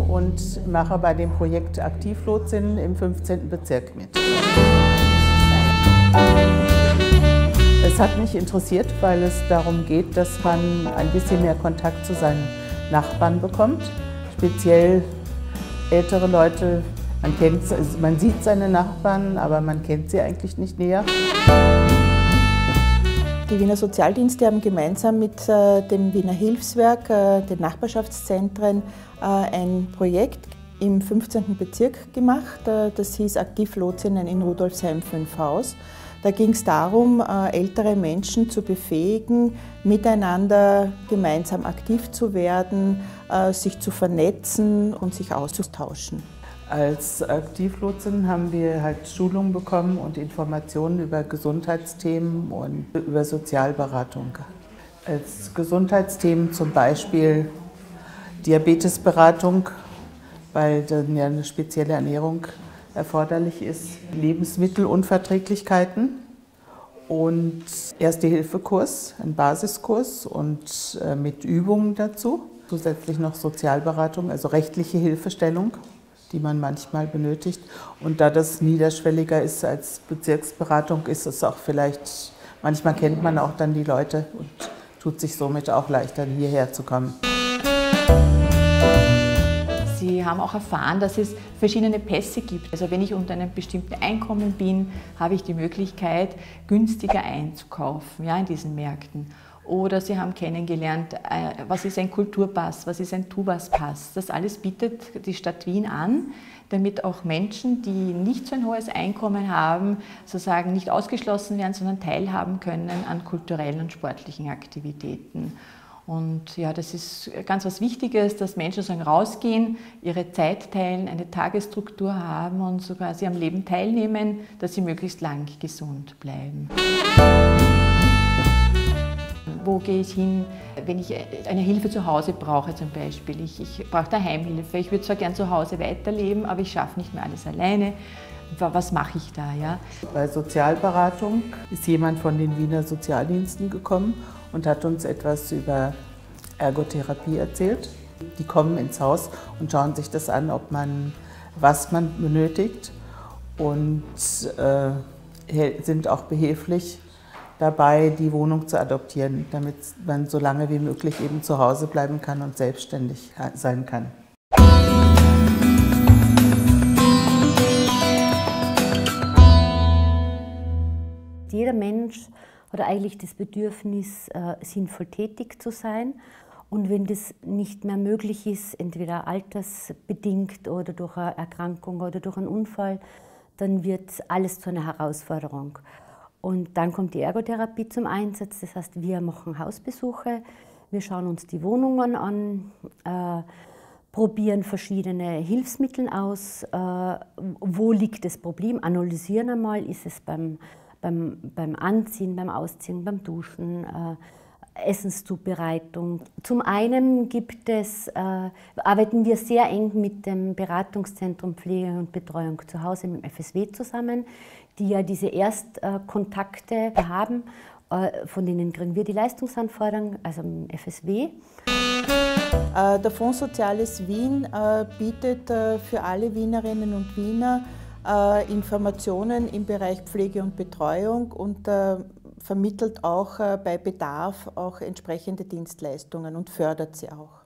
und mache bei dem Projekt Aktivlotsinnen im 15. Bezirk mit. Es hat mich interessiert, weil es darum geht, dass man ein bisschen mehr Kontakt zu seinen Nachbarn bekommt, speziell ältere Leute. Man sieht seine Nachbarn, aber man kennt sie eigentlich nicht näher. Die Wiener Sozialdienste haben gemeinsam mit dem Wiener Hilfswerk, den Nachbarschaftszentren, ein Projekt im 15. Bezirk gemacht. Das hieß Aktivlotsinnen in Rudolfsheim-Fünfhaus. Da ging es darum, ältere Menschen zu befähigen, miteinander gemeinsam aktiv zu werden, sich zu vernetzen und sich auszutauschen. Als Aktivlotsin haben wir halt Schulungen bekommen und Informationen über Gesundheitsthemen und über Sozialberatung. Als Gesundheitsthemen zum Beispiel Diabetesberatung, weil dann ja eine spezielle Ernährung erforderlich ist, Lebensmittelunverträglichkeiten und Erste-Hilfe-Kurs, ein Basiskurs und mit Übungen dazu. Zusätzlich noch Sozialberatung, also rechtliche Hilfestellung, die man manchmal benötigt. Und da das niederschwelliger ist als Bezirksberatung, ist es auch vielleicht, manchmal kennt man auch dann die Leute und tut sich somit auch leichter, hierher zu kommen. Sie haben auch erfahren, dass es verschiedene Pässe gibt. Also wenn ich unter einem bestimmten Einkommen bin, habe ich die Möglichkeit, günstiger einzukaufen, ja, in diesen Märkten. Oder Sie haben kennengelernt, was ist ein Kulturpass, was ist ein Tu-was-Pass. Das alles bietet die Stadt Wien an, damit auch Menschen, die nicht so ein hohes Einkommen haben, sozusagen nicht ausgeschlossen werden, sondern teilhaben können an kulturellen und sportlichen Aktivitäten. Und ja, das ist ganz was Wichtiges, dass Menschen sozusagen rausgehen, ihre Zeit teilen, eine Tagesstruktur haben und so quasi am Leben teilnehmen, dass sie möglichst lang gesund bleiben. Wo gehe ich hin, wenn ich eine Hilfe zu Hause brauche zum Beispiel? Ich brauche daheim Hilfe. Ich würde zwar gern zu Hause weiterleben, aber ich schaffe nicht mehr alles alleine. Was mache ich da? Ja? Bei Sozialberatung ist jemand von den Wiener Sozialdiensten gekommen und hat uns etwas über Ergotherapie erzählt. Die kommen ins Haus und schauen sich das an, ob man, was man benötigt, und sind auch behilflich dabei, die Wohnung zu adoptieren, damit man so lange wie möglich eben zu Hause bleiben kann und selbstständig sein kann. Jeder Mensch hat eigentlich das Bedürfnis, sinnvoll tätig zu sein. Und wenn das nicht mehr möglich ist, entweder altersbedingt oder durch eine Erkrankung oder durch einen Unfall, dann wird alles zu einer Herausforderung. Und dann kommt die Ergotherapie zum Einsatz, das heißt, wir machen Hausbesuche, wir schauen uns die Wohnungen an, probieren verschiedene Hilfsmittel aus, wo liegt das Problem, analysieren einmal, ist es beim Anziehen, beim Ausziehen, beim Duschen, Essenszubereitung. Zum einen arbeiten wir sehr eng mit dem Beratungszentrum Pflege und Betreuung zu Hause, mit dem FSW zusammen, die ja diese Erstkontakte haben, von denen kriegen wir die Leistungsanforderungen, also im FSW. Der Fonds Soziales Wien bietet für alle Wienerinnen und Wiener Informationen im Bereich Pflege und Betreuung und vermittelt auch bei Bedarf auch entsprechende Dienstleistungen und fördert sie auch.